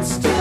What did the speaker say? monster.